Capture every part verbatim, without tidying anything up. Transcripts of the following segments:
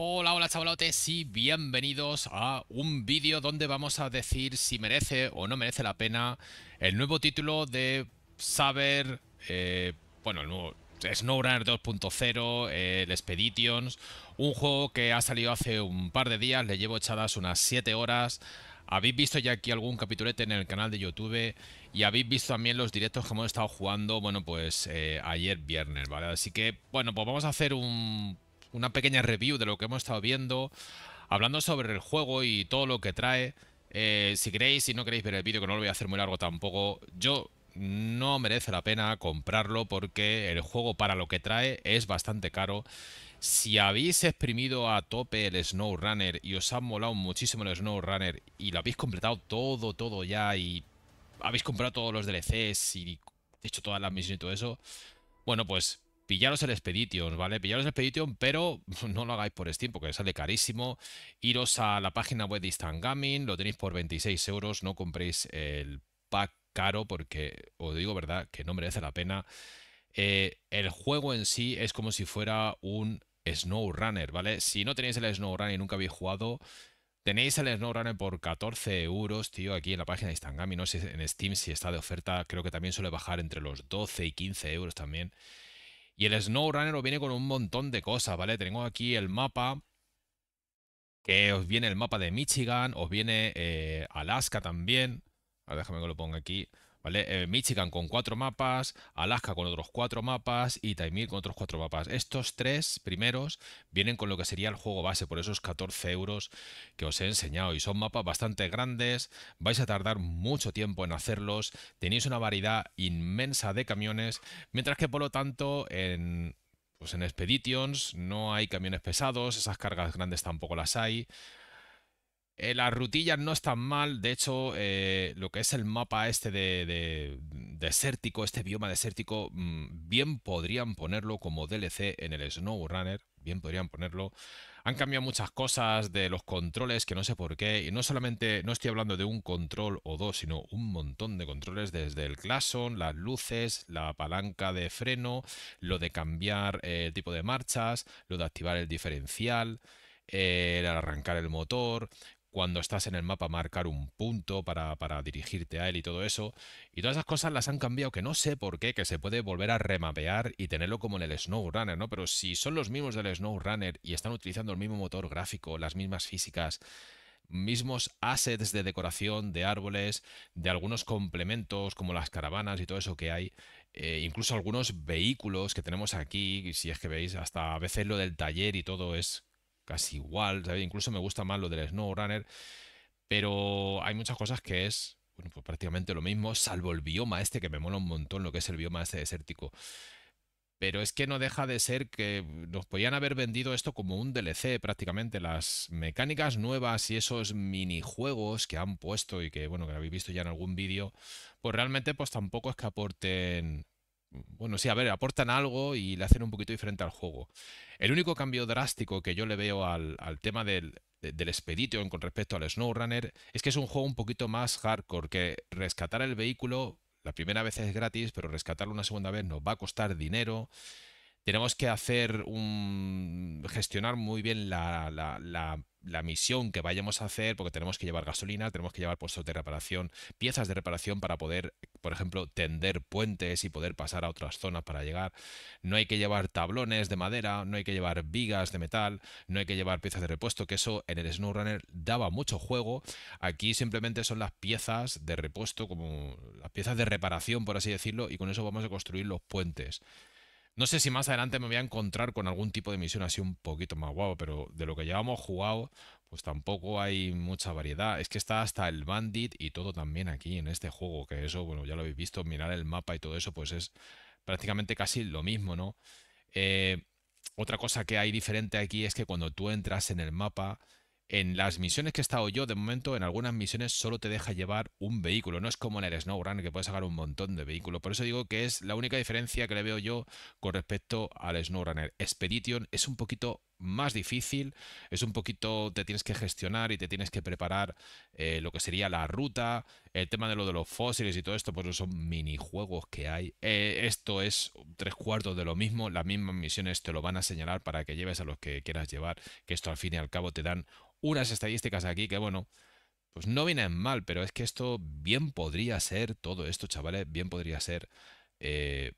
Hola, hola chavalotes y bienvenidos a un vídeo donde vamos a decir si merece o no merece la pena el nuevo título de Saber, eh, bueno, el nuevo Snowrunner dos punto cero, eh, el Expeditions, un juego que ha salido hace un par de días, le llevo echadas unas siete horas. Habéis visto ya aquí algún capitulete en el canal de YouTube y habéis visto también los directos que hemos estado jugando, bueno, pues eh, ayer viernes, ¿vale? Así que, bueno, pues vamos a hacer un, una pequeña review de lo que hemos estado viendo, hablando sobre el juego y todo lo que trae. Eh, si queréis, si no queréis ver el vídeo, que no lo voy a hacer muy largo tampoco, yo no merece la pena comprarlo porque el juego para lo que trae es bastante caro. Si habéis exprimido a tope el SnowRunner y os ha molado muchísimo el SnowRunner y lo habéis completado todo, todo ya y habéis comprado todos los D L Cs y hecho todas las misiones y todo eso, bueno, pues pillaros el Expedition, ¿vale? Pillaros el Expedition, pero no lo hagáis por Steam porque sale carísimo. Iros a la página web de Instant Gaming, lo tenéis por veintiséis euros, no compréis el pack caro porque, os digo verdad, que no merece la pena. Eh, el juego en sí es como si fuera un SnowRunner, ¿vale? Si no tenéis el SnowRunner y nunca habéis jugado, tenéis el SnowRunner por catorce euros, tío, aquí en la página de Instant Gaming. No sé en Steam si está de oferta, creo que también suele bajar entre los doce y quince euros también. Y el SnowRunner os viene con un montón de cosas, ¿vale? Tengo aquí el mapa, que os viene el mapa de Michigan, os viene eh, Alaska también. A ver, déjame que lo ponga aquí. ¿Vale? Eh, Michigan con cuatro mapas, Alaska con otros cuatro mapas y Taymyr con otros cuatro mapas. Estos tres primeros vienen con lo que sería el juego base, por esos catorce euros que os he enseñado. Y son mapas bastante grandes, vais a tardar mucho tiempo en hacerlos, tenéis una variedad inmensa de camiones, mientras que por lo tanto en, pues en Expeditions no hay camiones pesados, esas cargas grandes tampoco las hay. Eh, las rutillas no están mal, de hecho, eh, lo que es el mapa este de, de, desértico, este bioma desértico, bien podrían ponerlo como D L C en el SnowRunner, bien podrían ponerlo. Han cambiado muchas cosas de los controles, que no sé por qué, y no solamente, no estoy hablando de un control o dos, sino un montón de controles, desde el claxon, las luces, la palanca de freno, lo de cambiar eh, el tipo de marchas, lo de activar el diferencial, eh, el arrancar el motor. Cuando estás en el mapa marcar un punto para, para dirigirte a él y todo eso. Y todas esas cosas las han cambiado, que no sé por qué, que se puede volver a remapear y tenerlo como en el SnowRunner, ¿no? Pero si son los mismos del SnowRunner y están utilizando el mismo motor gráfico, las mismas físicas, mismos assets de decoración, de árboles, de algunos complementos como las caravanas y todo eso que hay, eh, incluso algunos vehículos que tenemos aquí, si es que veis, hasta a veces lo del taller y todo es casi igual, ¿sabes? Incluso me gusta más lo del SnowRunner, pero hay muchas cosas que es, bueno, pues prácticamente lo mismo, salvo el bioma este que me mola un montón, lo que es el bioma este desértico. Pero es que no deja de ser que nos podían haber vendido esto como un D L C prácticamente. Las mecánicas nuevas y esos minijuegos que han puesto y que, bueno, que habéis visto ya en algún vídeo, pues realmente pues tampoco es que aporten... Bueno, sí, a ver, aportan algo y le hacen un poquito diferente al juego. El único cambio drástico que yo le veo al, al tema del, del Expedition con respecto al SnowRunner es que es un juego un poquito más hardcore, que rescatar el vehículo la primera vez es gratis, pero rescatarlo una segunda vez nos va a costar dinero. Tenemos que hacer un... gestionar muy bien la, la, la, la misión que vayamos a hacer, porque tenemos que llevar gasolina, tenemos que llevar puestos de reparación, piezas de reparación para poder, por ejemplo, tender puentes y poder pasar a otras zonas para llegar. No hay que llevar tablones de madera, no hay que llevar vigas de metal, no hay que llevar piezas de repuesto, que eso en el SnowRunner daba mucho juego. Aquí simplemente son las piezas de repuesto, como las piezas de reparación, por así decirlo, y con eso vamos a construir los puentes. No sé si más adelante me voy a encontrar con algún tipo de misión así un poquito más guau, pero de lo que llevamos jugado, pues tampoco hay mucha variedad. Es que está hasta el Bandit y todo también aquí en este juego, que eso, bueno, ya lo habéis visto, mirar el mapa y todo eso, pues es prácticamente casi lo mismo, ¿no? Eh, otra cosa que hay diferente aquí es que cuando tú entras en el mapa, en las misiones que he estado yo, de momento, en algunas misiones solo te deja llevar un vehículo. No es como en el SnowRunner, que puedes sacar un montón de vehículos. Por eso digo que es la única diferencia que le veo yo con respecto al SnowRunner. Expedition es un poquito más difícil, es un poquito, te tienes que gestionar y te tienes que preparar eh, lo que sería la ruta, el tema de lo de los fósiles y todo esto, pues son minijuegos que hay. Eh, esto es tres cuartos de lo mismo, las mismas misiones te lo van a señalar para que lleves a los que quieras llevar, que esto al fin y al cabo te dan unas estadísticas aquí que, bueno, pues no vienen mal, pero es que esto bien podría ser, todo esto, chavales, bien podría ser... Eh,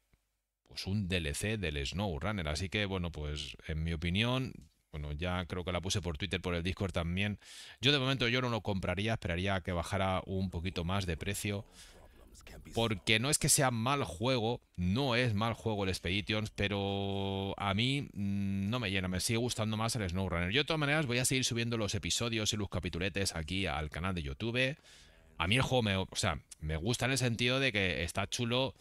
pues un D L C del SnowRunner, así que bueno, pues en mi opinión, bueno, ya creo que la puse por Twitter, por el Discord también, yo de momento yo no lo compraría, esperaría a que bajara un poquito más de precio, porque no es que sea mal juego, no es mal juego el Expeditions, pero a mí no me llena, me sigue gustando más el SnowRunner. Yo de todas maneras voy a seguir subiendo los episodios y los capituletes aquí al canal de YouTube. A mí el juego me, o sea, me gusta en el sentido de que está chulo.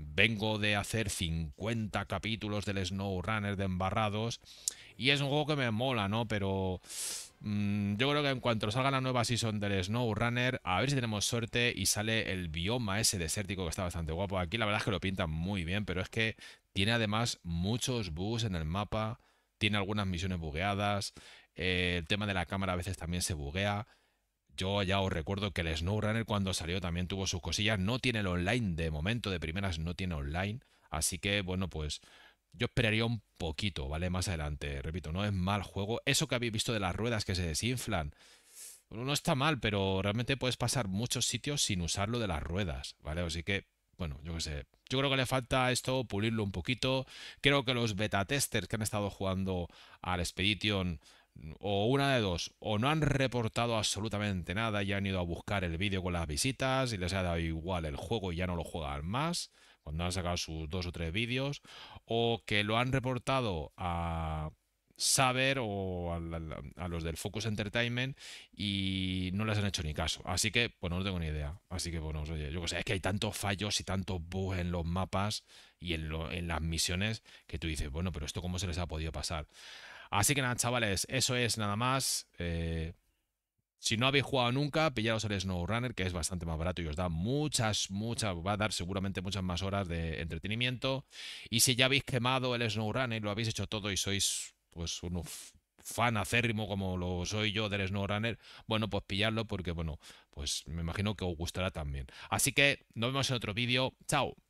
Vengo de hacer cincuenta capítulos del SnowRunner de embarrados y es un juego que me mola, ¿no? Pero mmm, yo creo que en cuanto salga la nueva season del SnowRunner, a ver si tenemos suerte y sale el bioma ese desértico que está bastante guapo. Aquí la verdad es que lo pintan muy bien, pero es que tiene además muchos bugs en el mapa, tiene algunas misiones bugueadas, eh, el tema de la cámara a veces también se buguea. Yo ya os recuerdo que el SnowRunner cuando salió también tuvo sus cosillas. No tiene el online de momento, de primeras no tiene online. Así que, bueno, pues yo esperaría un poquito, ¿vale? Más adelante, repito, no es mal juego. Eso que habéis visto de las ruedas que se desinflan, no está mal, pero realmente puedes pasar muchos sitios sin usarlo de las ruedas, ¿vale? Así que, bueno, yo qué sé. Yo creo que le falta esto, pulirlo un poquito. Creo que los beta testers que han estado jugando al Expedition... o una de dos, o no han reportado absolutamente nada y han ido a buscar el vídeo con las visitas y les ha dado igual el juego y ya no lo juegan más cuando han sacado sus dos o tres vídeos, o que lo han reportado a Saber o a, a, a los del Focus Entertainment y no les han hecho ni caso. Así que, pues no tengo ni idea. Así que, bueno, oye, yo que sé, es que hay tantos fallos y tantos bugs en los mapas y en, lo, en las misiones que tú dices, bueno, pero esto cómo se les ha podido pasar. Así que nada, chavales, eso es nada más. Eh, si no habéis jugado nunca, pillaros el SnowRunner, que es bastante más barato y os da muchas, muchas, va a dar seguramente muchas más horas de entretenimiento. Y si ya habéis quemado el SnowRunner, lo habéis hecho todo y sois pues un fan acérrimo como lo soy yo del SnowRunner, bueno, pues pilladlo porque, bueno, pues me imagino que os gustará también. Así que nos vemos en otro vídeo. ¡Chao!